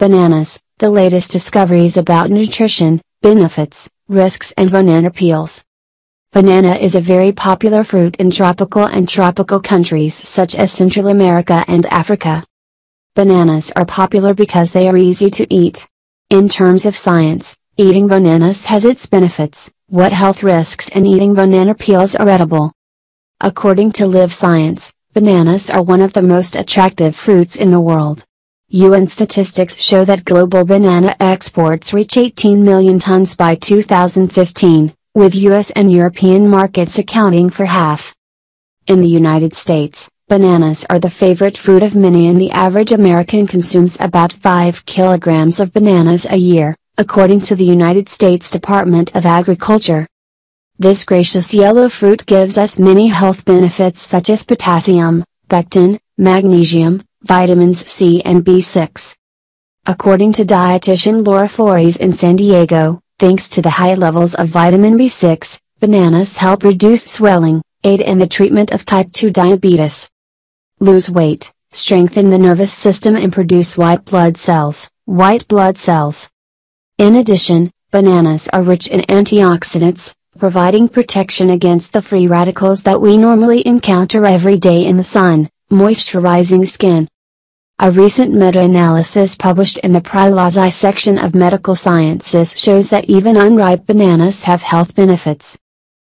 bananas, the latest discoveries about nutrition, benefits, risks and banana peels. Banana is a very popular fruit in tropical and tropical countries such as Central America and Africa. Bananas are popular because they are easy to eat. In terms of science, eating bananas has its benefits. What health risks in eating banana peels are edible? According to Live Science, bananas are one of the most attractive fruits in the world. UN statistics show that global banana exports reach 18 million tons by 2015, with US and European markets accounting for half. In the United States, bananas are the favorite fruit of many, and the average American consumes about 5 kilograms of bananas a year, according to the United States Department of Agriculture. This gracious yellow fruit gives us many health benefits such as potassium, pectin, magnesium, vitamins C and B6. According to dietitian Laura Flores in San Diego, thanks to the high levels of vitamin B6, bananas help reduce swelling, aid in the treatment of type 2 diabetes, lose weight, strengthen the nervous system and produce white blood cells. In addition, bananas are rich in antioxidants, providing protection against the free radicals that we normally encounter every day in the sun, moisturizing skin. A recent meta-analysis published in the PLoS section of Medical Sciences shows that even unripe bananas have health benefits.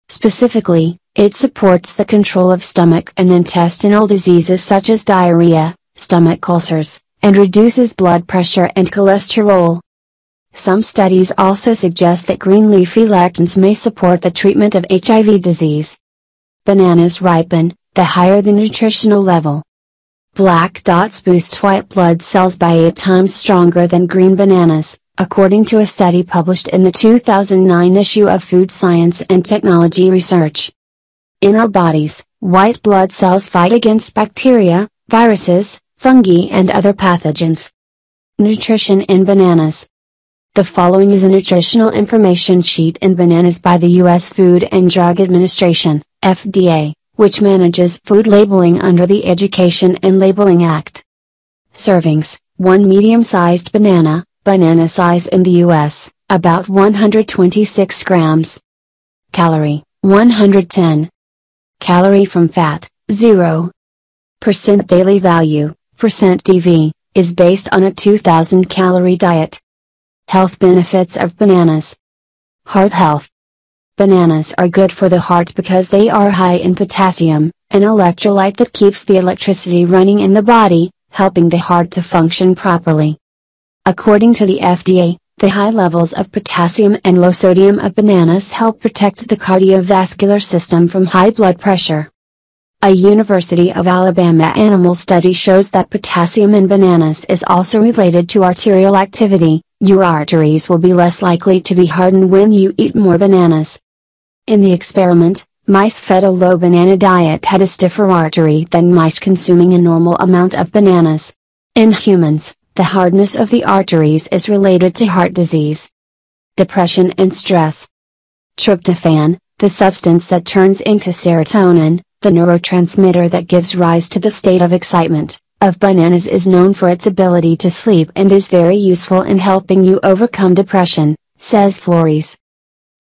Specifically, it supports the control of stomach and intestinal diseases such as diarrhea, stomach ulcers, and reduces blood pressure and cholesterol. Some studies also suggest that green leafy lectins may support the treatment of HIV disease. Bananas ripen, the higher the nutritional level. Black dots boost white blood cells by 8 times stronger than green bananas, according to a study published in the 2009 issue of Food Science and Technology Research. In our bodies, white blood cells fight against bacteria, viruses, fungi and other pathogens. Nutrition in bananas. The following is a nutritional information sheet in bananas by the U.S. Food and Drug Administration, FDA, which manages food labeling under the Education and Labeling Act. Servings: 1 medium-sized banana, banana size in the U.S., about 126 grams. Calorie: 110. Calorie from fat, 0%. Daily value, %DV, is based on a 2,000 calorie diet. Health benefits of bananas. Heart health. Bananas are good for the heart because they are high in potassium, an electrolyte that keeps the electricity running in the body, helping the heart to function properly. According to the FDA, the high levels of potassium and low sodium of bananas help protect the cardiovascular system from high blood pressure. A University of Alabama animal study shows that potassium in bananas is also related to arterial activity. Your arteries will be less likely to be hardened when you eat more bananas. In the experiment, mice fed a low banana diet had a stiffer artery than mice consuming a normal amount of bananas. In humans, the hardness of the arteries is related to heart disease. Depression and stress. Tryptophan, the substance that turns into serotonin, the neurotransmitter that gives rise to the state of excitement, of bananas is known for its ability to sleep and is very useful in helping you overcome depression, says Flores.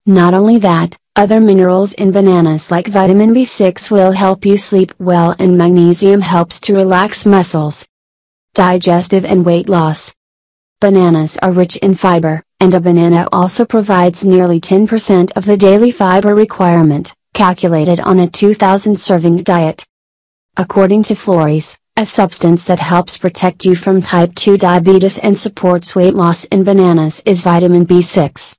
Not only that, other minerals in bananas like vitamin B6 will help you sleep well, and magnesium helps to relax muscles. Digestive and weight loss. Bananas are rich in fiber, and a banana also provides nearly 10% of the daily fiber requirement, calculated on a 2,000-serving diet. According to Flores, a substance that helps protect you from type 2 diabetes and supports weight loss in bananas is vitamin B6.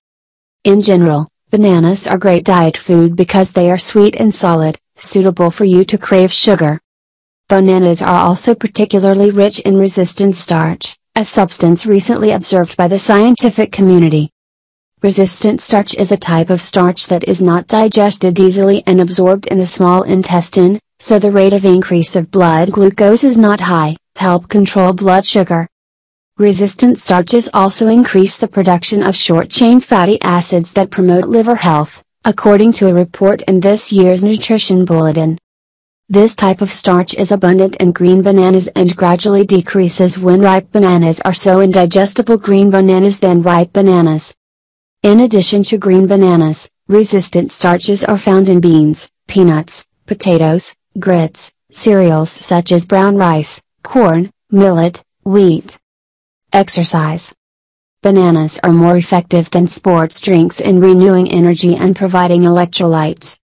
In general, bananas are great diet food because they are sweet and solid, suitable for you to crave sugar. Bananas are also particularly rich in resistant starch, a substance recently observed by the scientific community. Resistant starch is a type of starch that is not digested easily and absorbed in the small intestine, so the rate of increase of blood glucose is not high, help control blood sugar. Resistant starches also increase the production of short-chain fatty acids that promote liver health, according to a report in this year's Nutrition Bulletin. This type of starch is abundant in green bananas and gradually decreases when ripe bananas are so indigestible green bananas than ripe bananas. In addition to green bananas, resistant starches are found in beans, peanuts, potatoes, grits, cereals such as brown rice, corn, millet, wheat. Exercise. Bananas are more effective than sports drinks in renewing energy and providing electrolytes.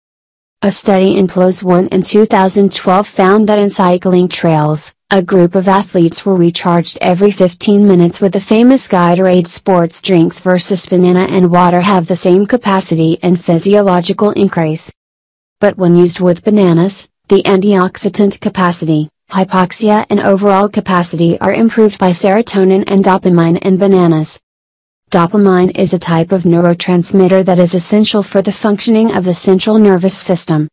A study in PLoS ONE in 2012 found that in cycling trails, a group of athletes were recharged every 15 minutes with the famous Gatorade sports drinks versus banana and water have the same capacity and physiological increase. But when used with bananas, the antioxidant capacity, hypoxia and overall capacity are improved by serotonin and dopamine in bananas. Dopamine is a type of neurotransmitter that is essential for the functioning of the central nervous system.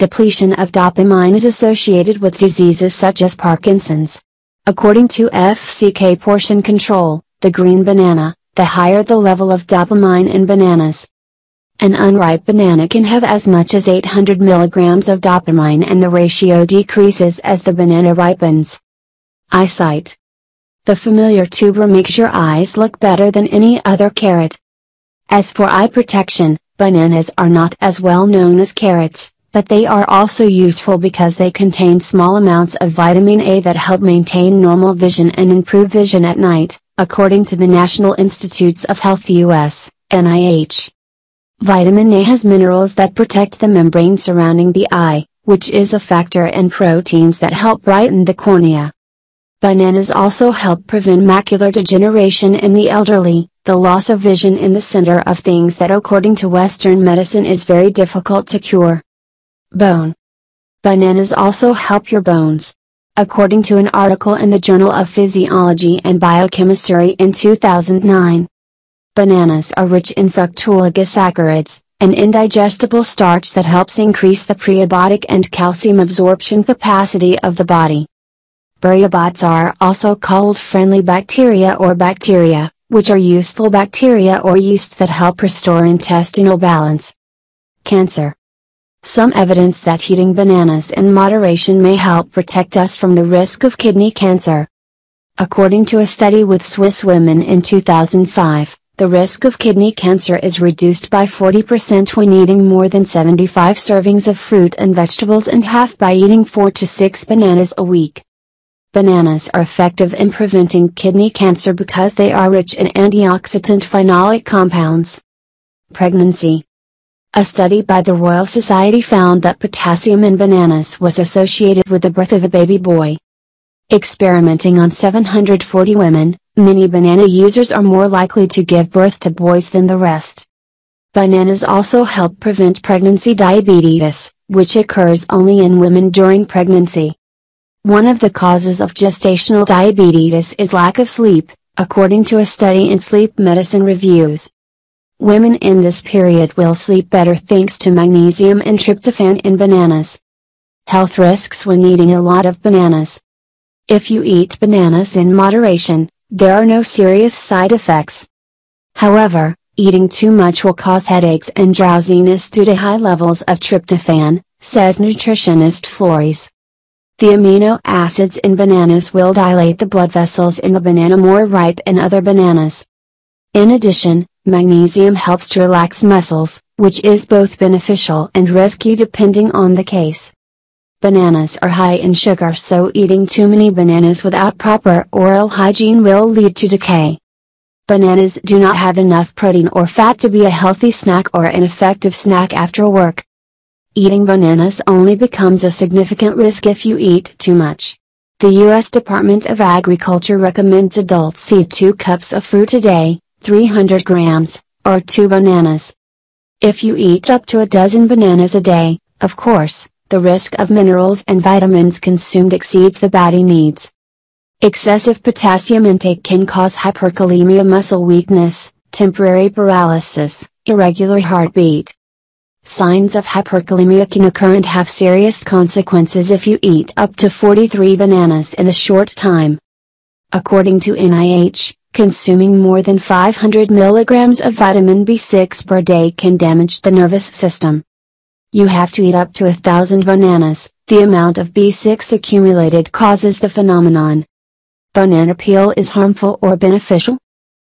Depletion of dopamine is associated with diseases such as Parkinson's. According to FCK portion control, the green banana, the higher the level of dopamine in bananas. An unripe banana can have as much as 800 milligrams of dopamine and the ratio decreases as the banana ripens. Eyesight. The familiar tuber makes your eyes look better than any other carrot. As for eye protection, bananas are not as well known as carrots, but they are also useful because they contain small amounts of vitamin A that help maintain normal vision and improve vision at night, according to the National Institutes of Health U.S., NIH. Vitamin A has minerals that protect the membrane surrounding the eye, which is a factor in proteins that help brighten the cornea. Bananas also help prevent macular degeneration in the elderly, the loss of vision in the center of things that according to Western medicine is very difficult to cure. Bone. Bananas also help your bones. According to an article in the Journal of Physiology and Biochemistry in 2009, bananas are rich in fructooligosaccharides, an indigestible starch that helps increase the prebiotic and calcium absorption capacity of the body. Prebiotics are also called friendly bacteria or bacteria, which are useful bacteria or yeasts that help restore intestinal balance. Cancer. Some evidence that eating bananas in moderation may help protect us from the risk of kidney cancer. According to a study with Swiss women in 2005, the risk of kidney cancer is reduced by 40% when eating more than 75 servings of fruit and vegetables and half by eating 4 to 6 bananas a week. Bananas are effective in preventing kidney cancer because they are rich in antioxidant phenolic compounds. Pregnancy. A study by the Royal Society found that potassium in bananas was associated with the birth of a baby boy. Experimenting on 740 women, many banana users are more likely to give birth to boys than the rest. Bananas also help prevent pregnancy diabetes, which occurs only in women during pregnancy. One of the causes of gestational diabetes is lack of sleep, according to a study in Sleep Medicine Reviews. Women in this period will sleep better thanks to magnesium and tryptophan in bananas. Health risks when eating a lot of bananas. If you eat bananas in moderation, there are no serious side effects. However, eating too much will cause headaches and drowsiness due to high levels of tryptophan, says nutritionist Flores. The amino acids in bananas will dilate the blood vessels in the banana more ripe than other bananas. In addition, magnesium helps to relax muscles, which is both beneficial and risky depending on the case. Bananas are high in sugar, so eating too many bananas without proper oral hygiene will lead to decay. Bananas do not have enough protein or fat to be a healthy snack or an effective snack after work. Eating bananas only becomes a significant risk if you eat too much. The U.S. Department of Agriculture recommends adults eat 2 cups of fruit a day, 300 grams, or 2 bananas. If you eat up to a dozen bananas a day, of course, the risk of minerals and vitamins consumed exceeds the body needs. Excessive potassium intake can cause hyperkalemia, muscle weakness, temporary paralysis, irregular heartbeat. Signs of hyperkalemia can occur and have serious consequences if you eat up to 43 bananas in a short time. According to NIH, consuming more than 500 milligrams of vitamin B6 per day can damage the nervous system. You have to eat up to 1,000 bananas. The amount of B6 accumulated causes the phenomenon. Banana peel is harmful or beneficial?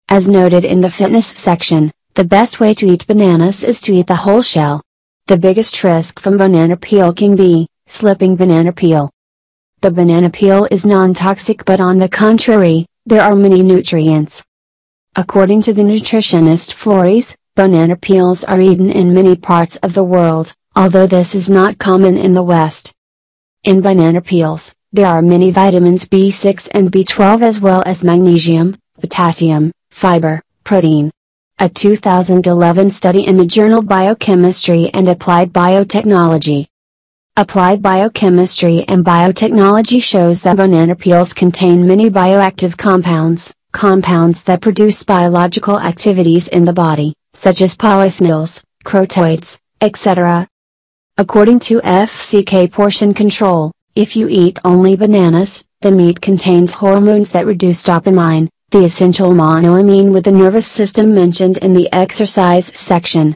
As noted in the fitness section, the best way to eat bananas is to eat the whole shell. The biggest risk from banana peel can be slipping banana peel. The banana peel is non-toxic, but on the contrary, there are many nutrients. According to the nutritionist Flores, banana peels are eaten in many parts of the world, although this is not common in the West. In banana peels, there are many vitamins B6 and B12, as well as magnesium, potassium, fiber, protein. A 2011 study in the journal Biochemistry and Applied Biotechnology. Applied Biochemistry and Biotechnology shows that banana peels contain many bioactive compounds, compounds that produce biological activities in the body, such as polyphenols, carotenoids, etc. According to FCK Portion Control, if you eat only bananas, the meat contains hormones that reduce dopamine, the essential monoamine with the nervous system mentioned in the exercise section.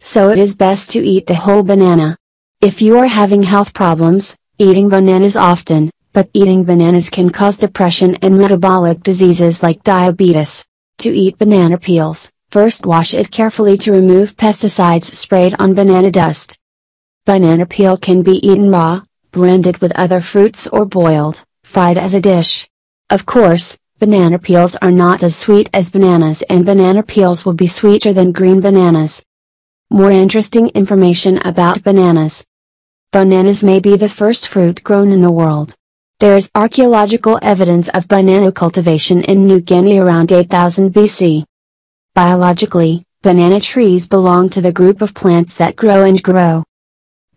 So it is best to eat the whole banana. If you are having health problems, eating bananas often, but eating bananas can cause depression and metabolic diseases like diabetes. To eat banana peels, first wash it carefully to remove pesticides sprayed on banana dust. Banana peel can be eaten raw, blended with other fruits, or boiled, fried as a dish. Of course, banana peels are not as sweet as bananas, and banana peels will be sweeter than green bananas. More interesting information about bananas. Bananas may be the first fruit grown in the world. There is archaeological evidence of banana cultivation in New Guinea around 8000 BC. Biologically, banana trees belong to the group of plants that grow and grow.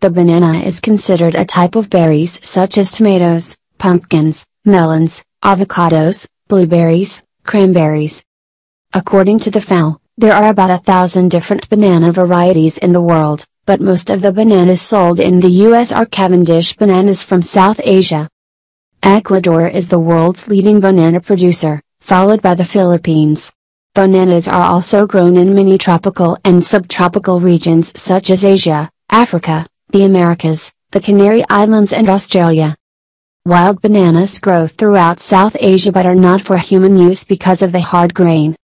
The banana is considered a type of berries such as tomatoes, pumpkins, melons, avocados, blueberries, cranberries. According to the FAO, there are about 1,000 different banana varieties in the world, but most of the bananas sold in the U.S. are Cavendish bananas from South Asia. Ecuador is the world's leading banana producer, followed by the Philippines. Bananas are also grown in many tropical and subtropical regions such as Asia, Africa, the Americas, the Canary Islands, and Australia. Wild bananas grow throughout South Asia but are not for human use because of the hard grain.